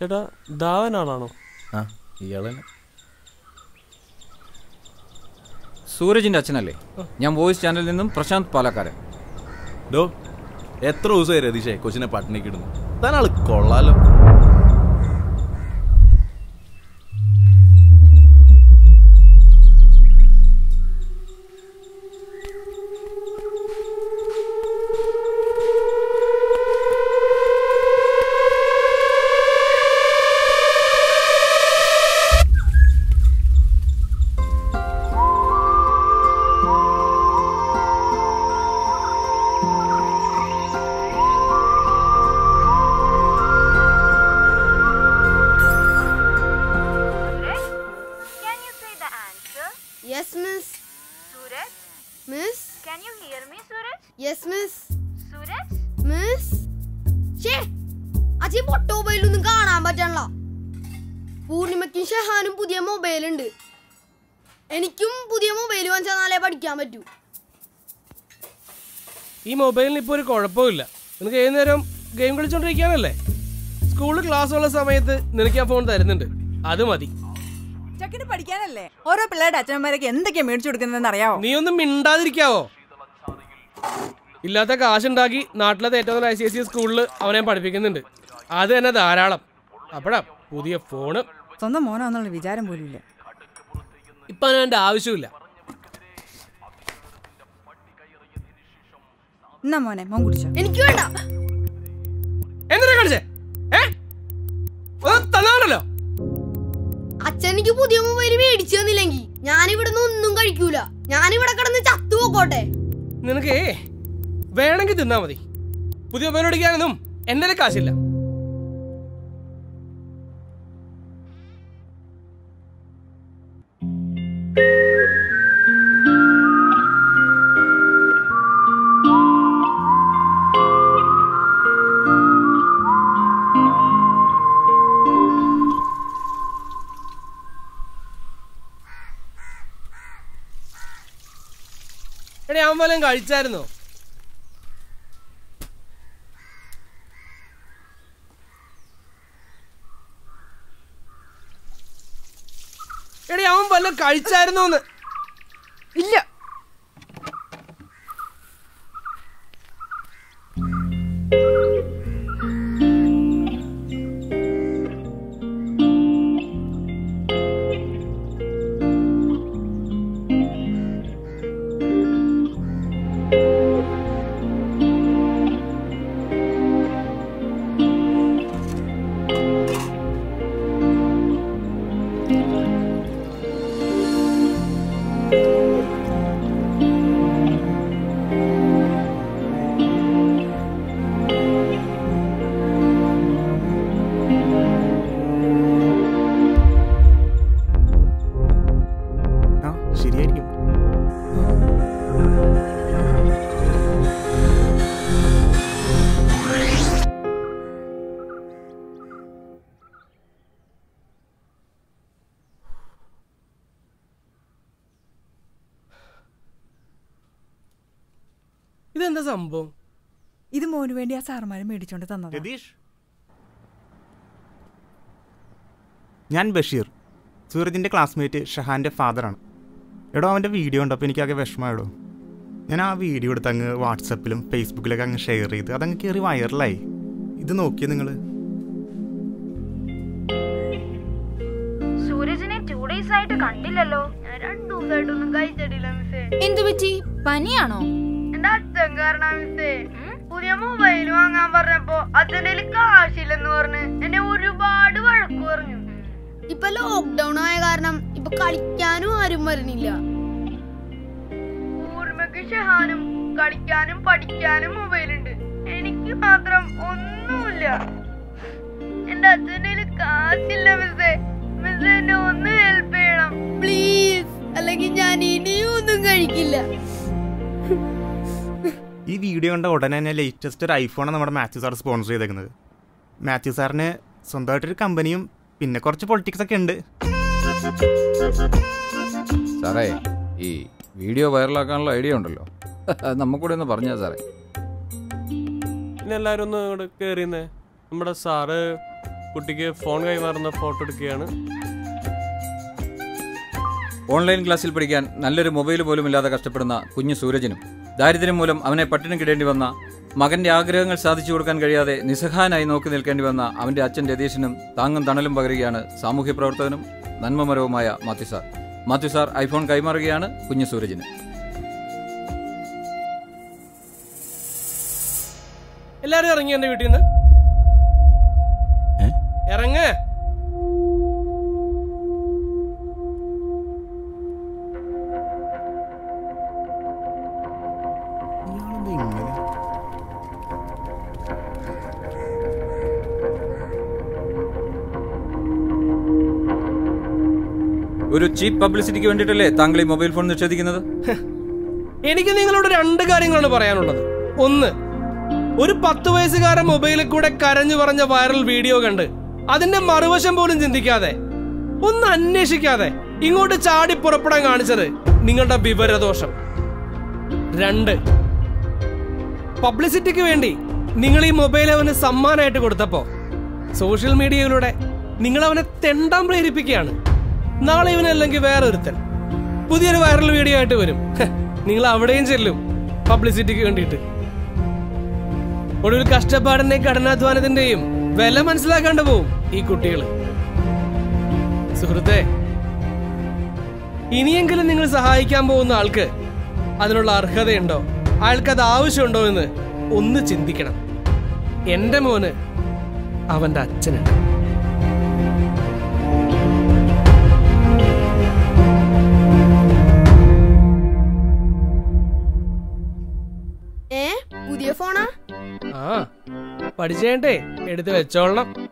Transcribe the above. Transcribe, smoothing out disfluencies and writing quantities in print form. That Davanano. Ah, Yellen Suraj Nationally. Young voice channel in them, Prashant Palakare. Do Etro say Redisha, Cochina Patnik. Then I'll call Lala. Mobile is not a mobile. You can't play a game. School class is not a phone. That's it. No, I am going to go to the house. I This is the way I made it. Redish? I am Bashir. Suraj's classmate, Shahan's father. I have a video on Veshma. I have a video on WhatsApp and Facebook. I share it. I have a wire lie. This is okay. Suraj is 2 days side. I don't know. That's the girl I'm saying. Pudia mobile, one number repo, at the Delica, Shilan, and a wood bad work for you. If a look down, I garnam, if a Kalikano or Mernilla. Would make a hanum, Kalikanum, Patikanum, mobile, and if you have them on Nulla. And that's the Delica, Shilan, Miss, no, no, help, please. ഈ video കണ്ട ഉടനെ തന്നെ latest ഒരു ഐഫോണാണ് നമ്മുടെ Mathew sir sponsor ചെയ്തേക്കുന്നത്. മാത്യു സാറിന് സ്വന്തമായിട്ടൊരു കമ്പനിയും പിന്നെ കുറച്ച് പൊളിറ്റിക്സ് ഒക്കെ ഉണ്ട്. സാറേ, ഈ വീഡിയോ വൈറലാക്കാനുള്ള ഐഡിയ ഉണ്ടല്ലോ, നമുക്കൂടെ ഒന്ന് പറഞ്ഞാ സാറേ. പിന്നെ എല്ലാവരും ഒന്ന് ഇവിടെ കയറിയെന്നേ. നമ്മുടെ സാറ് കുട്ടിക്ക് ഫോൺ കൈമാറുന്ന ഫോട്ടോ എടുക്കുകയാണ്. ഓൺലൈൻ ക്ലാസ്സിൽ പഠിക്കാൻ നല്ലൊരു മൊബൈൽ പോലും ഇല്ലാതെ കഷ്ടപ്പെടുന്ന കുഞ്ഞു സൂരജിനും ദാരിദ്ര്യം മൂലം അവനെ പട്ടിണി കിടേണ്ടി വന്ന, മകൻ്റെ ആഗ്രഹങ്ങൾ സാധിച്ചു കൊടുക്കാൻ കഴിയാതെ നിസ്സഹായനായി നോക്കി നിൽക്കേണ്ടി വന്ന അവൻ്റെ അച്ഛൻ രതീഷിനും താങ്ങും തണലും പകരുകയാണ് സാമൂഹ്യ പ്രവർത്തകനും നന്മമരവുമായ Mathew sir. Mathew sir iPhone കൈമാറുകയാണ് കുഞ്ഞു സൂരജിന്. എല്ലാവരും ഇറങ്ങി എൻ്റെ വീട്ടിൽ നിന്ന് ഇറങ്ങ. ഒരു ചീപ്പ് പബ്ലിസിറ്റിക്ക് വേണ്ടിയിട്ടല്ലേ താങ്കൾ ഈ മൊബൈൽ ഫോൺ നിഷേധിക്കുന്നത്? എനിക്ക് നിങ്ങളോട് രണ്ട് കാര്യങ്ങളാണ് പറയാനുള്ളത്. ഒന്ന്, ഒരു 10 വയസ്സുകാരൻ മൊബൈലിൽ കൂടെ കരഞ്ഞു പറഞ്ഞ വൈറൽ വീഡിയോ കണ്ട് അതിന്റെ മറുവശം പോലും ചിന്തിക്കാതെ ഒന്ന് അന്വേഷിക്കാതെ ഇങ്ങോട്ട് ചാടി പുറപ്പെടാൻ കാണിച്ചത് നിങ്ങളുടെ വിവരദോഷം. രണ്ട്, പബ്ലിസിറ്റിക്ക് വേണ്ടി നിങ്ങൾ ഈ മൊബൈൽ അവന് സമ്മാനമായിട്ട് കൊടുത്തപ്പോ സോഷ്യൽ മീഡിയയിലൂടെ നിങ്ങൾ അവനെ തെണ്ടാൻ പ്രേരിപ്പിക്കുകയാണ്. നാളെ ഇവനല്ലെങ്കിൽ വേറൊരുത്തൻ പുതിയൊരു വൈറൽ വീഡിയോ ആയിട്ട് വരും. നിങ്ങൾ അവിടെയും ചെല്ലും പബ്ലിസിറ്റിക്ക് വേണ്ടിയിട്ട്. ഒടുവിൽ കഷ്ടപ്പാടിന്റെയും കഠിനാധ്വാനത്തിന്റെയും വില മനസ്സിലാക്കാണ്ട് പോവും ഈ കുട്ടികള്. സുഹൃത്തെ, ഇനിയെങ്കിലും നിങ്ങൾ സഹായിക്കാൻ പോകുന്ന ആൾക്ക് അതിനുള്ള അർഹതയുണ്ടോ, അയാൾക്കത് ആവശ്യമുണ്ടോ എന്ന് ഒന്ന് ചിന്തിക്കണം. എന്റെ മോന് അവന്റെ അച്ഛനുണ്ട്. പഠിച്ചേണ്ടേ, എടുത്ത് വെച്ചോളണം.